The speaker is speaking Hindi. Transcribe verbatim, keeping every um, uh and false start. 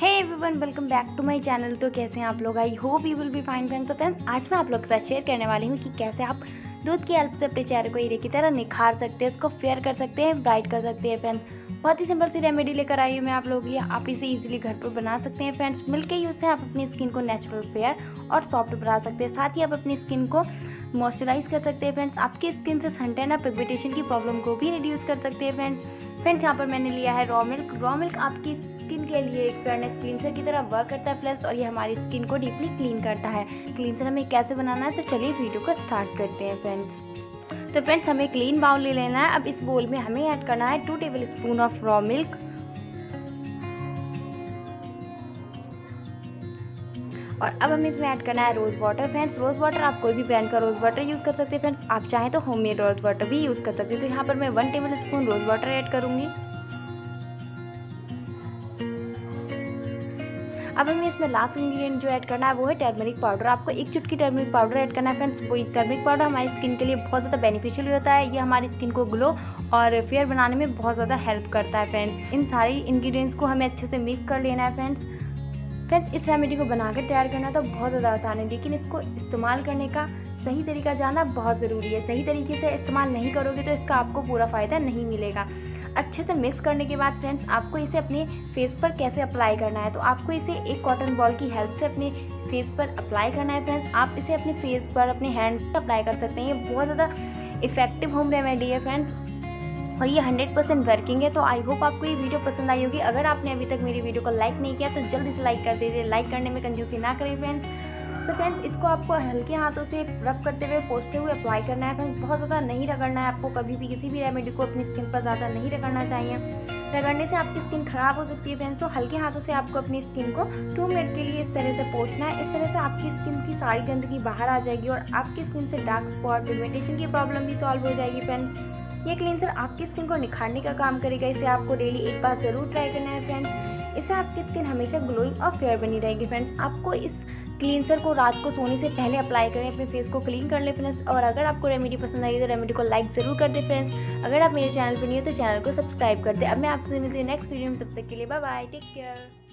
Hey everyone, welcome back to my channel. तो कैसे हैं आप लोग? I hope you will be fine friends. तो फ्रेंड्स, आज मैं आप लोग के साथ शेयर करने वाली हूँ कि कैसे आप दूध की हेल्प से अपने चेहरे को हीरे की तरह निखार सकते हैं, उसको फेयर कर सकते हैं, ब्राइट कर सकते हैं। फ्रेंड्स, बहुत ही सिंपल सी रेमेडी लेकर आई हूँ मैं आप लोगों के लिए। आप इसे इजीली घर पर बना सकते हैं फ्रेंड्स। मिलके यूज से आप अपनी स्किन को नेचुरल फेयर और सॉफ्ट बना सकते हैं। साथ ही आप अपनी स्किन को मॉइस्चराइज़ कर सकते हैं फ्रेंड्स। आपकी स्किन से सनटैन और पिगमेंटेशन की प्रॉब्लम को भी रिड्यूस कर सकते हैं फ्रेंड्स। फ्रेंड्स, यहाँ पर मैंने लिया है रॉ मिल्क। रॉ मिल्क आपकी स्किन के लिए एक फेयरनेस क्लींसर की तरह वर्क करता है फ्रेंड्स, और ये हमारी स्किन को डीपली क्लीन करता है। क्लींसर हमें कैसे बनाना है, तो चलिए वीडियो को स्टार्ट करते हैं फ्रेंड्स। तो फ्रेंड्स, हमें क्लीन बाउल ले लेना है। अब इस बाउल में हमें ऐड करना है two tablespoon of raw milk, और अब हमें इसमें ऐड करना है rose water. Friends, rose water आप कोई भी ब्रांड का रोज़ वाटर यूज़ कर सकते हैं फ्रेंड्स। आप चाहें तो होममेड रोज़ वाटर भी यूज़ कर सकते हैं। तो यहाँ पर मैं one tablespoon rose water add करूँगी। अब हमें इसमें लास्ट इंग्रेडिएंट जो ऐड करना है वो है टर्मरिक पाउडर। आपको एक चुटकी टर्मरिक पाउडर ऐड करना है फ्रेंड्स। वो टर्मरिक पाउडर हमारी स्किन के लिए बहुत ज़्यादा बेनिफिशियल होता है। ये हमारी स्किन को ग्लो और फेयर बनाने में बहुत ज़्यादा हेल्प करता है फ्रेंड्स। इन सारी इंग्रेडिएंट्स को हमें अच्छे से मिक्स कर लेना है फ्रेंड्स। फ्रेंड्स, इस रेमेडी को बनाकर तैयार करना तो बहुत ज़्यादा आसान है, लेकिन इसको इस्तेमाल करने का सही तरीका जानना बहुत ज़रूरी है। सही तरीके से इस्तेमाल नहीं करोगे तो इसका आपको पूरा फ़ायदा नहीं मिलेगा। अच्छे से मिक्स करने के बाद फ्रेंड्स, आपको इसे अपने फेस पर कैसे अप्लाई करना है, तो आपको इसे एक कॉटन बॉल की हेल्प से अपने फेस पर अप्लाई करना है फ्रेंड्स। आप इसे अपने फेस पर, अपने हैंड पर अप्लाई कर सकते हैं। ये बहुत ज़्यादा इफेक्टिव होम रेमेडी है फ्रेंड्स, और ये हंड्रेड परसेंट वर्किंग है। तो आई होप आपको ये वीडियो पसंद आई होगी। अगर आपने अभी तक मेरी वीडियो को लाइक नहीं किया तो जल्दी से लाइक कर दीजिए। लाइक करने में कंजूसी ना करें फ्रेंड्स। तो फ्रेंड्स, इसको आपको हल्के हाथों से रब करते हुए, पोंछते हुए अप्लाई करना है फ्रेंड्स। बहुत ज़्यादा नहीं रगड़ना है आपको। कभी भी किसी भी रेमेडी को अपनी स्किन पर ज़्यादा नहीं रगड़ना चाहिए। रगड़ने से आपकी स्किन खराब हो सकती है फ्रेंड्स। तो हल्के हाथों से आपको अपनी स्किन को टू मिनट के लिए इस तरह से पोंछना है। इस तरह से आपकी स्किन की सारी गंदगी बाहर आ जाएगी और आपकी स्किन से डार्क स्पॉट, पिगमेंटेशन की प्रॉब्लम भी सॉल्व हो जाएगी फ्रेंड्स। ये क्लींसर आपकी स्किन को निखारने का काम करेगा। इसे आपको डेली एक बार ज़रूर ट्राई करना है फ्रेंड्स। इससे आपकी स्किन हमेशा ग्लोइंग और फेयर बनी रहेगी फ्रेंड्स। आपको इस क्लींसर को रात को सोने से पहले अप्लाई करें, अपने फेस को क्लीन कर लें फ्रेंड्स। और अगर आपको रेमेडी पसंद आई तो रेमेडी को लाइक ज़रूर कर दें फ्रेंड्स। अगर आप मेरे चैनल पर नहीं हो तो चैनल को सब्सक्राइब कर दें। अब मैं आपसे मिलती हूँ नेक्स्ट वीडियो में। तब तक के लिए बाय बाय, टेक केयर।